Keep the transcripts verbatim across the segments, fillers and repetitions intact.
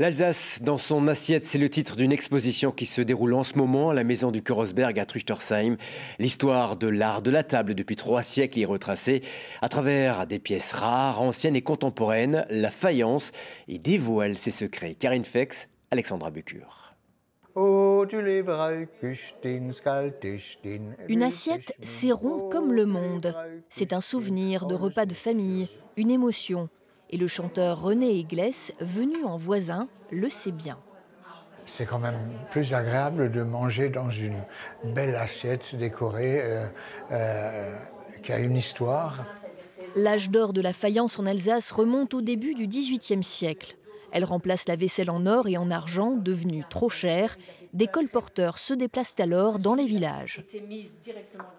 L'Alsace dans son assiette, c'est le titre d'une exposition qui se déroule en ce moment à la maison du Kochersberg à Truchtersheim. L'histoire de l'art de la table depuis trois siècles est retracée à travers des pièces rares, anciennes et contemporaines. La faïence y dévoile ses secrets. Karine Fex, Alexandra Bucure. Une assiette, c'est rond comme le monde. C'est un souvenir de repas de famille, une émotion. Et le chanteur René Eglès, venu en voisin, le sait bien. C'est quand même plus agréable de manger dans une belle assiette décorée euh, euh, qui a une histoire. L'âge d'or de la faïence en Alsace remonte au début du dix-huitième siècle. Elle remplace la vaisselle en or et en argent, devenue trop chère. Des colporteurs se déplacent alors dans les villages.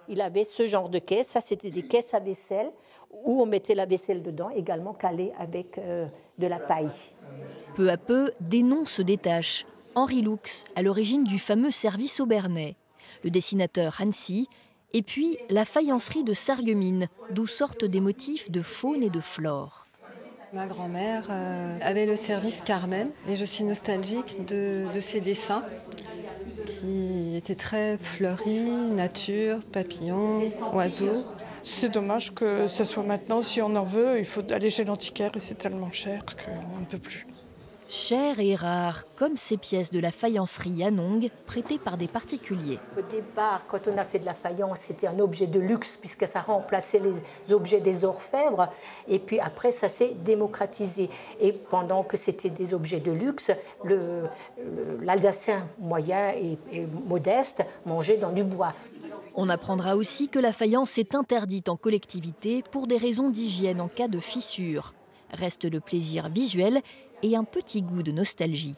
Il avait ce genre de caisse, ça c'était des caisses à vaisselle, où on mettait la vaisselle dedans, également calée avec euh, de la paille. Peu à peu, des noms se détachent. Henri Lux, à l'origine du fameux service aubernais, le dessinateur Hansi, et puis la faïencerie de Sarguemines, d'où sortent des motifs de faune et de flore. Ma grand-mère avait le service Carmen et je suis nostalgique de, de ses dessins qui étaient très fleuris, nature, papillons, oiseaux. C'est dommage que ce soit maintenant, si on en veut, il faut aller chez l'antiquaire et c'est tellement cher qu'on ne peut plus. Cher et rare, comme ces pièces de la faïencerie Yanong, prêtées par des particuliers. Au départ, quand on a fait de la faïence, c'était un objet de luxe, puisque ça remplaçait les objets des orfèvres. Et puis après, ça s'est démocratisé. Et pendant que c'était des objets de luxe, le, le, l'Alsacien moyen et, et modeste mangeait dans du bois. On apprendra aussi que la faïence est interdite en collectivité pour des raisons d'hygiène en cas de fissure. Reste le plaisir visuel et un petit goût de nostalgie.